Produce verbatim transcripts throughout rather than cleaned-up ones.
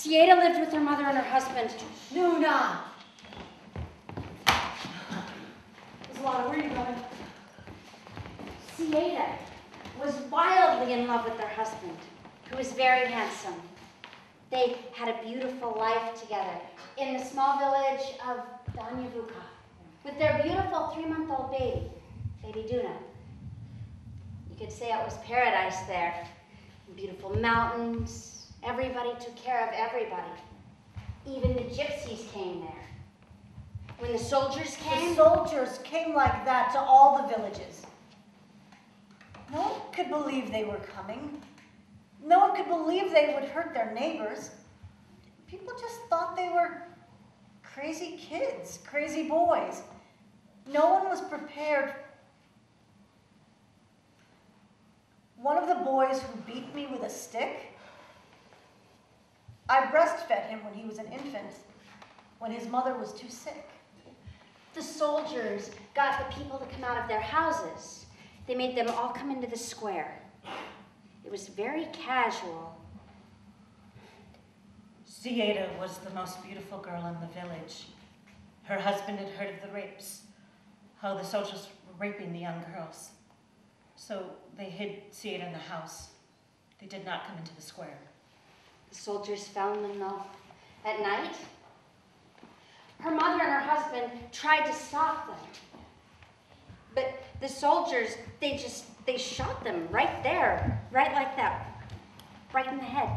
Sieta lived with her mother and her husband, Nuna. Zlata, where are you going? Sieta was wildly in love with her husband, who was very handsome. They had a beautiful life together in the small village of Donyavuka with their beautiful three-month-old baby, baby Duna. You could say it was paradise there. Beautiful mountains. Everybody took care of everybody. Even the gypsies came there. When the soldiers came? The soldiers came like that to all the villages. No one could believe they were coming. No one could believe they would hurt their neighbors. People just thought they were crazy kids, crazy boys. No one was prepared. One of the boys who beat me with a stick, I breastfed him when he was an infant, when his mother was too sick. The soldiers got the people to come out of their houses. They made them all come into the square. It was very casual. Sieta was the most beautiful girl in the village. Her husband had heard of the rapes, how the soldiers were raping the young girls. So they hid Sieta in the house. They did not come into the square. The soldiers found them though. At night, her mother and her husband tried to stop them. But the soldiers, they just, they shot them right there, right like that, right in the head.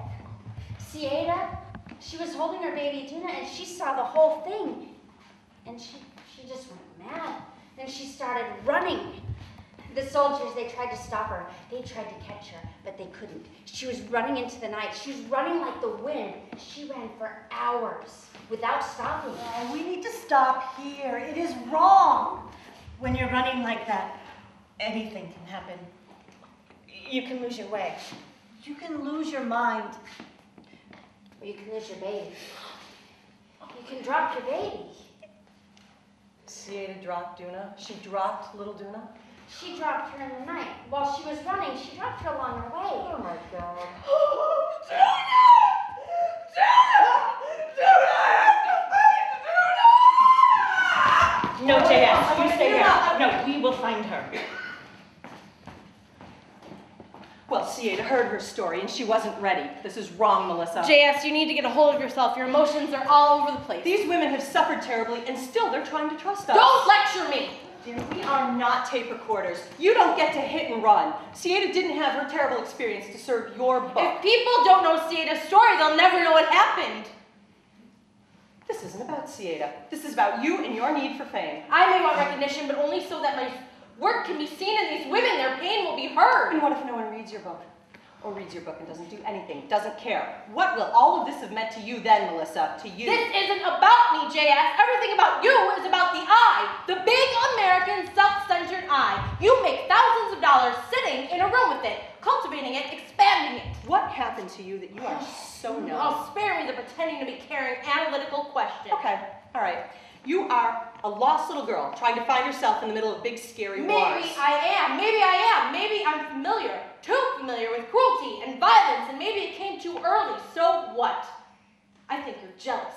Sieta, she was holding her baby Duna and she saw the whole thing. And she, she just went mad. Then she started running. The soldiers, they tried to stop her. They tried to catch her, but they couldn't. She was running into the night. She was running like the wind. She ran for hours without stopping. Oh, we need to stop here. It is wrong. When you're running like that, anything can happen. You can lose your way. You can lose your mind. Or you can lose your baby. You can drop your baby. Sieta dropped Duna. She dropped little Duna. She dropped her in the night. While she was running, she dropped her along her way. Oh my God. Duna! Duna! Duna! I have to find Duna! No, J S, you stay here. No, we will find her. Well, Sieta heard her story and she wasn't ready. This is wrong, Melissa. J S, you need to get a hold of yourself. Your emotions are all over the place. These women have suffered terribly and still they're trying to trust us. Don't lecture me! Dear, we are not tape recorders. You don't get to hit and run. Sieta didn't have her terrible experience to serve your book. If people don't know Sieta's story, they'll never know what happened. This isn't about Sieta. This is about you and your need for fame. I may want recognition, but only so that my work can be seen in these women. Their pain will be heard. And what if no one reads your book? Or reads your book and doesn't do anything, doesn't care? What will all of this have meant to you then, Melissa, to you? This isn't about me, J S. Everything about you is about the I, the big American self-centered I. You make thousands of dollars sitting in a room with it, cultivating it, expanding it. What happened to you that you are so numb? Oh, spare me the pretending to be caring analytical question. Okay, all right. You are a lost little girl trying to find herself in the middle of big, scary wars. Maybe I am. Maybe I am. Maybe I'm familiar, too familiar with cruelty and violence, and maybe it came too early. So what? I think you're jealous.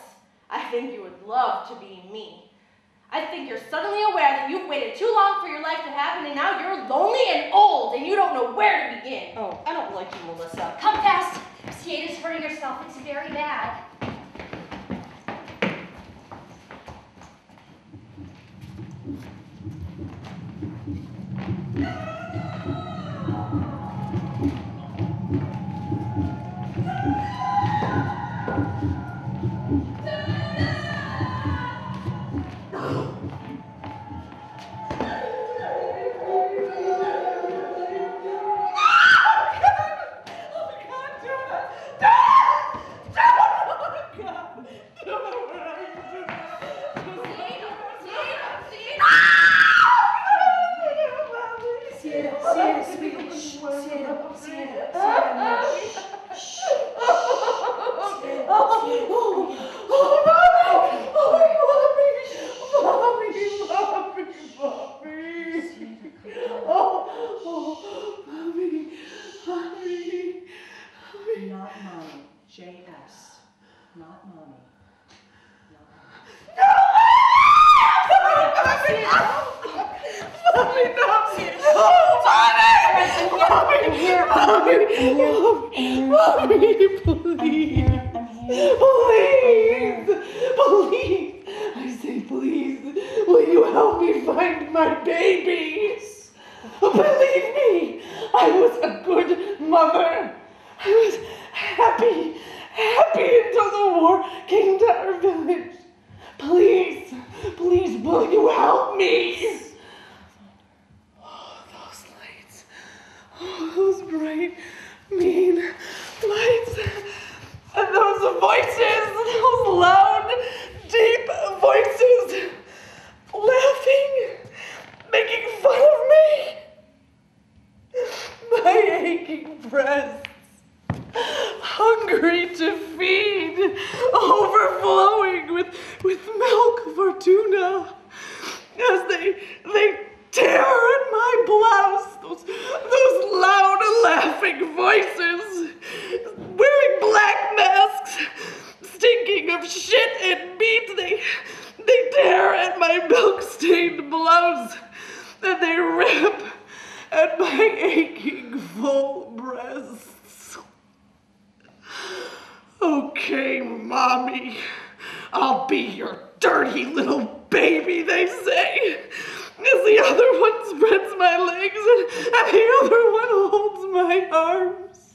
I think you would love to be me. I think you're suddenly aware that you've waited too long for your life to happen, and now you're lonely and old, and you don't know where to begin. Oh, I don't like you, Melissa. Come fast. Sieta's hurting herself. It's very bad. Not mommy. No! Mommy, no! Mommy! Mommy, please! Please! Please! I say please, will you help me find my babies? Believe me, I was a good mother. I was happy. Happy until the war came to our village. Please, please, will you help me? Oh, those lights. Oh, those bright, mean lights. And those voices, those loud, deep voices. Laughing, making fun of me. My aching breasts. Hungry to feed, overflowing with, with milk for tuna, as they, they tear at my blouse, those, those loud laughing voices, wearing black masks, stinking of shit and meat, they, they tear at my milk-stained blouse, and they rip at my aching full breasts. Okay, mommy, I'll be your dirty little baby, they say, as the other one spreads my legs and, and the other one holds my arms.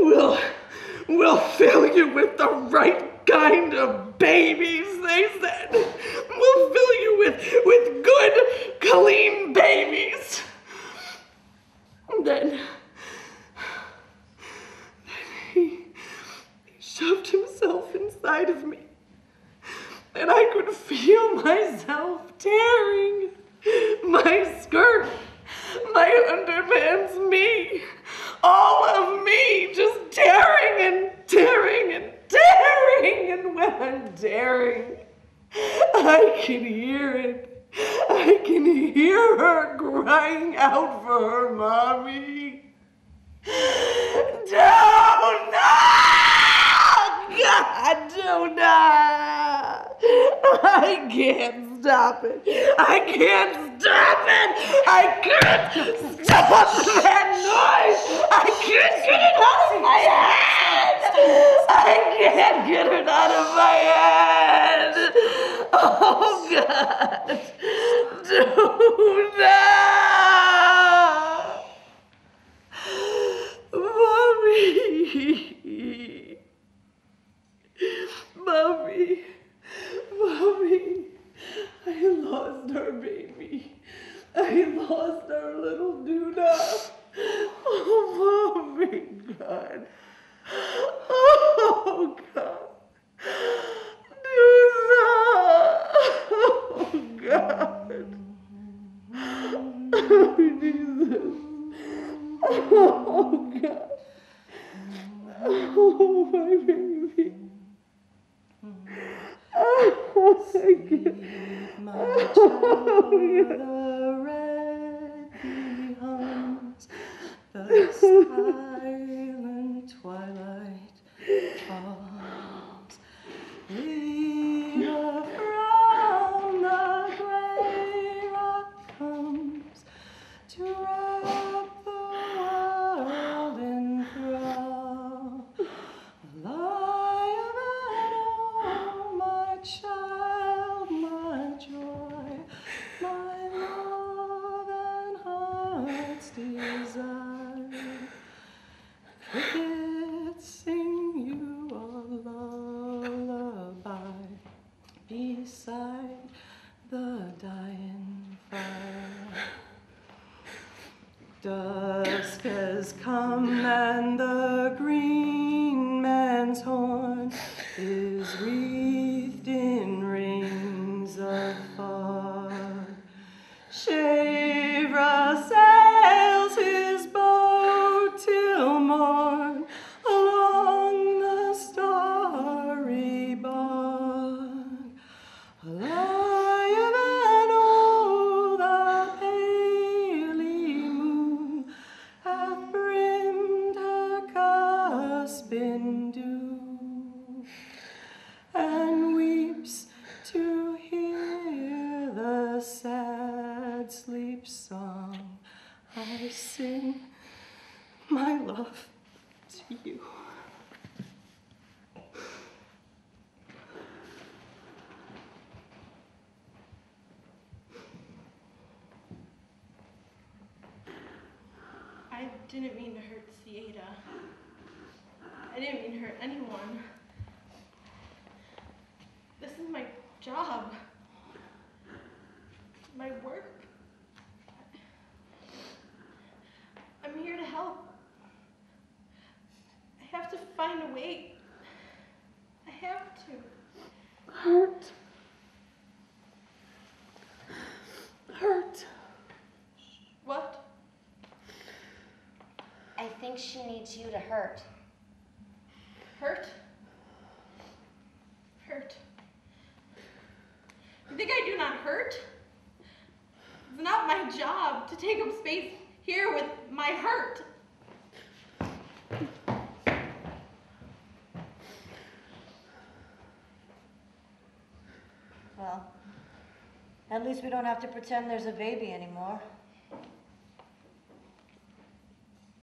We'll, we'll fill you with the right kind of babies, they said. We'll fill you with, with good, clean babies. Then... shoved himself inside of me, and I could feel myself tearing my skirt, my underpants, me, all of me, just tearing and tearing and tearing, and when I'm tearing, I can hear it, I can hear her crying out for her mommy. Don't God, Jonah! I can't stop it. I can't stop it. I can't stop that noise. I can't get it out of my head. I can't get it out of my head. Oh, God. Jonah! Mommy! Mommy, mommy, I lost our baby. I lost our little Duna. Oh, mommy, God. Oh, God. Duna. Oh, God. Oh, Jesus. Oh, God. Oh, my baby. Oh, I can't. My child, the red beams, the silent twilight falls. In a frown, the gray rock comes to wrap the world in thrall. Child, my joy, my love and heart's desire. Crickets sing you a lullaby beside the dying fire. Dusk has come and the green man's horn is wreathed in rings of fog. Shavra sails his boat till morn along the starry bog. Alive and old, the paly moon hath brimmed her cup. than dew, and weeps to hear the sad sleep song I sing, my love, to you. I didn't mean to hurt Sieda. I didn't mean to hurt anyone. This is my job, my work. I'm here to help. I have to find a way. I have to. Hurt. Hurt. What? I think she needs you to hurt. Hurt? Hurt. You think I do not hurt? It's not my job to take up space here with my hurt. Well, at least we don't have to pretend there's a baby anymore.